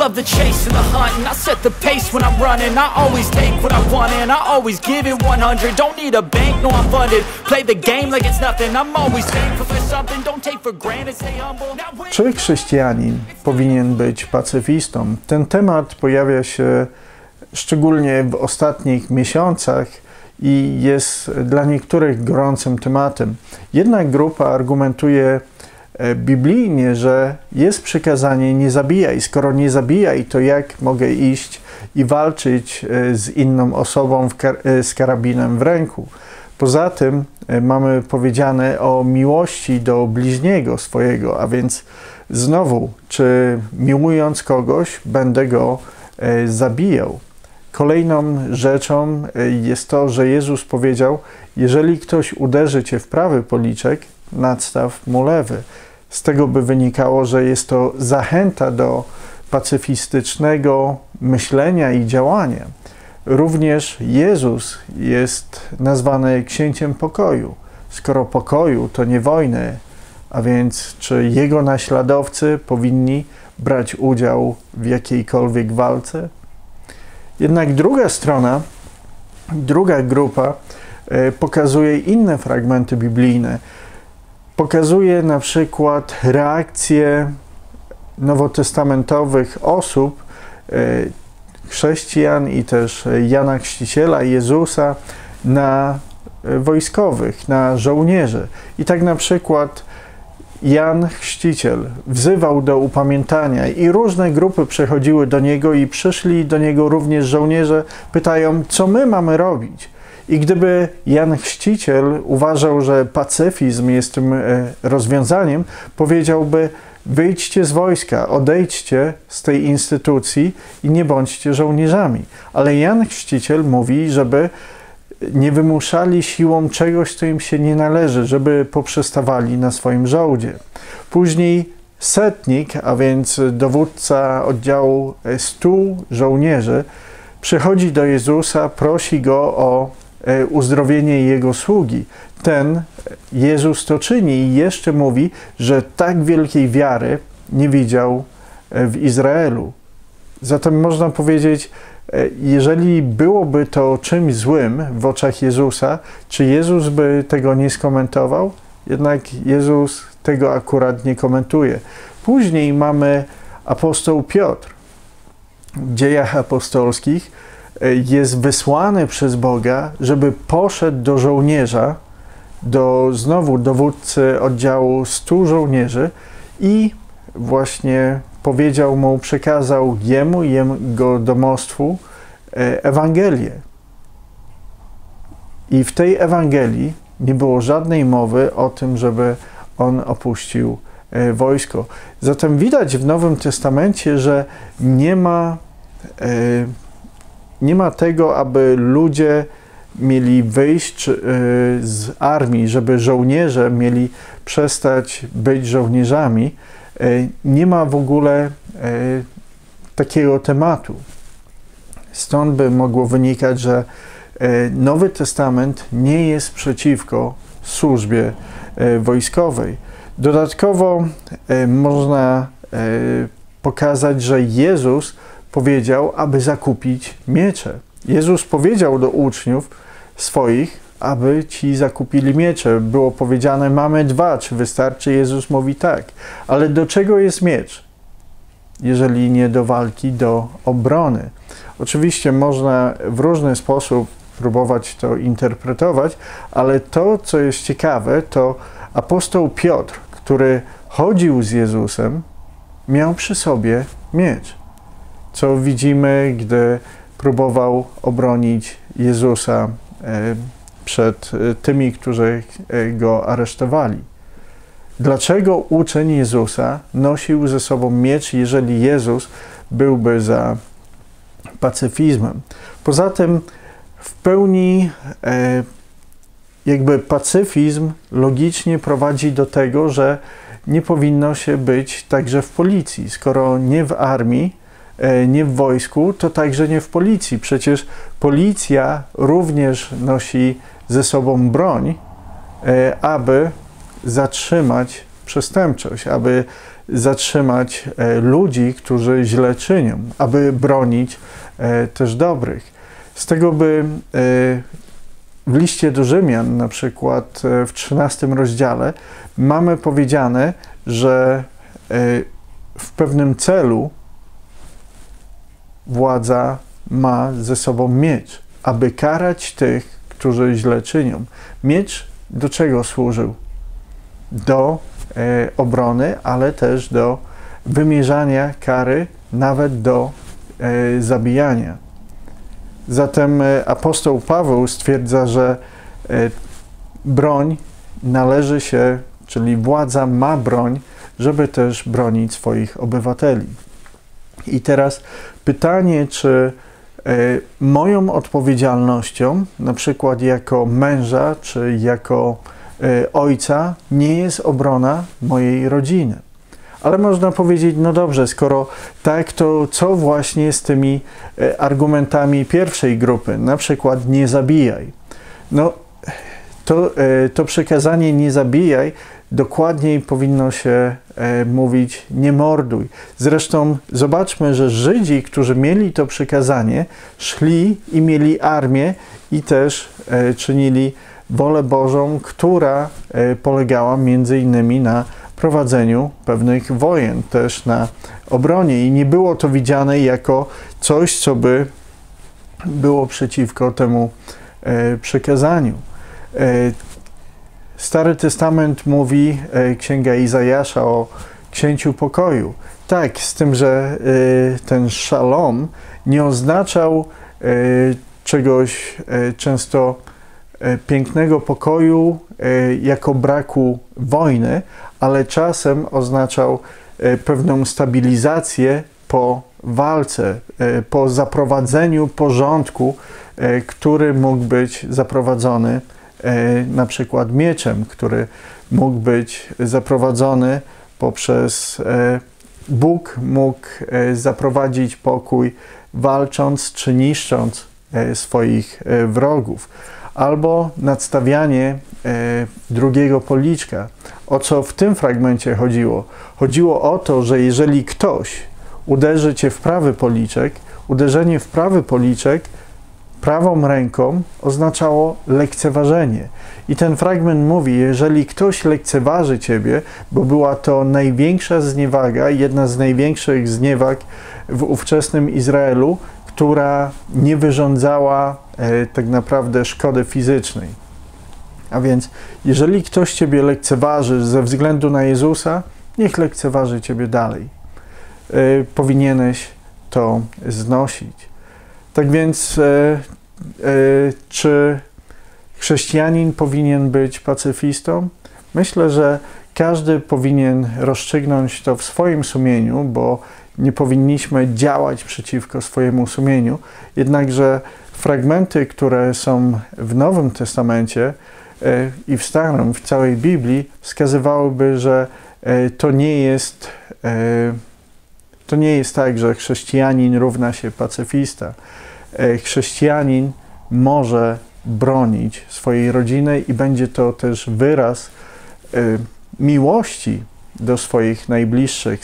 love the chase and the hunt, and I set the pace when I'm running. I always take what I want and I always give it 100. Don't need a bank, no I'm funded. Play the game like it's nothing. I'm always thankful for something. Don't take for granted, stay humble. Czy chrześcijanin powinien być pacyfistą? Ten temat pojawia się szczególnie w ostatnich miesiącach i jest dla niektórych gorącym tematem. Jedna grupa argumentuje biblijnie, że jest przykazanie nie zabijaj. Skoro nie zabijaj, to jak mogę iść i walczyć z inną osobą z karabinem w ręku? Poza tym mamy powiedziane o miłości do bliźniego swojego, a więc znowu, czy miłując kogoś, będę go zabijał? Kolejną rzeczą jest to, że Jezus powiedział, jeżeli ktoś uderzy cię w prawy policzek, nadstaw mu lewy. Z tego by wynikało, że jest to zachęta do pacyfistycznego myślenia i działania. Również Jezus jest nazwany księciem pokoju. Skoro pokoju, to nie wojny, a więc czy jego naśladowcy powinni brać udział w jakiejkolwiek walce? Jednak druga strona, druga grupa pokazuje inne fragmenty biblijne. Pokazuje na przykład reakcje nowotestamentowych osób, chrześcijan i też Jana Chrzciciela, Jezusa, na wojskowych, na żołnierzy. I tak na przykład Jan Chrzciciel wzywał do upamiętania i różne grupy przychodziły do niego i przyszli do niego również żołnierze, pytają, co my mamy robić? I gdyby Jan Chrzciciel uważał, że pacyfizm jest tym rozwiązaniem, powiedziałby, wyjdźcie z wojska, odejdźcie z tej instytucji i nie bądźcie żołnierzami. Ale Jan Chrzciciel mówi, żeby nie wymuszali siłą czegoś, co im się nie należy, żeby poprzestawali na swoim żołdzie. Później setnik, a więc dowódca oddziału 100 żołnierzy, przychodzi do Jezusa, prosi go o uzdrowienie jego sługi. Ten Jezus to czyni i jeszcze mówi, że tak wielkiej wiary nie widział w Izraelu. Zatem można powiedzieć, jeżeli byłoby to czymś złym w oczach Jezusa, czy Jezus by tego nie skomentował? Jednak Jezus tego akurat nie komentuje. Później mamy apostoł Piotr. W Dziejach Apostolskich jest wysłany przez Boga, żeby poszedł do żołnierza, do znowu dowódcy oddziału 100 żołnierzy i właśnie powiedział mu, przekazał jemu i jego domostwu Ewangelię. I w tej Ewangelii nie było żadnej mowy o tym, żeby on opuścił wojsko. Zatem widać w Nowym Testamencie, że nie ma tego, aby ludzie mieli wyjść z armii, żeby żołnierze mieli przestać być żołnierzami. Nie ma w ogóle takiego tematu. Stąd by mogło wynikać, że Nowy Testament nie jest przeciwko służbie wojskowej. Dodatkowo można pokazać, że Jezus powiedział, aby zakupić miecze. Jezus powiedział do uczniów swoich, aby ci zakupili miecze. Było powiedziane, mamy 2, czy wystarczy? Jezus mówi tak. Ale do czego jest miecz? Jeżeli nie do walki, do obrony. Oczywiście można w różny sposób próbować to interpretować, ale to, co jest ciekawe, to apostoł Piotr, który chodził z Jezusem, miał przy sobie miecz. Co widzimy, gdy próbował obronić Jezusa przed tymi, którzy go aresztowali. Dlaczego uczeń Jezusa nosił ze sobą miecz, jeżeli Jezus byłby za pacyfizmem? Poza tym w pełni jakby pacyfizm logicznie prowadzi do tego, że nie powinno się być także w policji. Skoro nie w armii, nie w wojsku, to także nie w policji. Przecież policja również nosi ze sobą broń, aby zatrzymać przestępczość, aby zatrzymać ludzi, którzy źle czynią, aby bronić też dobrych. Z tego by w liście do Rzymian, na przykład w 13 rozdziale, mamy powiedziane, że w pewnym celu władza ma ze sobą miecz, aby karać tych, którzy źle czynią. Miecz do czego służył? Do obrony, ale też do wymierzania kary, nawet do zabijania. Zatem apostoł Paweł stwierdza, że broń należy się, czyli władza ma broń, żeby też bronić swoich obywateli. I teraz pytanie, czy moją odpowiedzialnością, na przykład jako męża czy jako ojca, nie jest obrona mojej rodziny. Ale można powiedzieć, no dobrze, skoro tak, to co właśnie z tymi argumentami pierwszej grupy, na przykład nie zabijaj. No to przykazanie nie zabijaj, dokładniej powinno się mówić nie morduj. Zresztą zobaczmy, że Żydzi, którzy mieli to przykazanie, szli i mieli armię i też czynili wolę Bożą, która polegała między innymi na prowadzeniu pewnych wojen, też na obronie. I nie było to widziane jako coś, co by było przeciwko temu przykazaniu. Stary Testament mówi, Księga Izajasza, o Księciu Pokoju. Tak, z tym, że ten szalom nie oznaczał czegoś często pięknego pokoju jako braku wojny, ale czasem oznaczał pewną stabilizację po walce, po zaprowadzeniu porządku, który mógł być zaprowadzony na przykład mieczem, który mógł być zaprowadzony poprzez Bóg, mógł zaprowadzić pokój walcząc czy niszcząc swoich wrogów. Albo nadstawianie drugiego policzka. O co w tym fragmencie chodziło? Chodziło o to, że jeżeli ktoś uderzy cię w prawy policzek, uderzenie w prawy policzek prawą ręką oznaczało lekceważenie. I ten fragment mówi, jeżeli ktoś lekceważy ciebie, bo była to największa zniewaga, jedna z największych zniewag w ówczesnym Izraelu, która nie wyrządzała tak naprawdę szkody fizycznej. A więc, jeżeli ktoś ciebie lekceważy ze względu na Jezusa, niech lekceważy ciebie dalej. Powinieneś to znosić. Tak więc, czy chrześcijanin powinien być pacyfistą? Myślę, że każdy powinien rozstrzygnąć to w swoim sumieniu, bo nie powinniśmy działać przeciwko swojemu sumieniu. Jednakże fragmenty, które są w Nowym Testamencie i w Starym, w całej Biblii, wskazywałyby, że to nie jest tak, że chrześcijanin równa się pacyfista. Chrześcijanin może bronić swojej rodziny i będzie to też wyraz miłości do swoich najbliższych.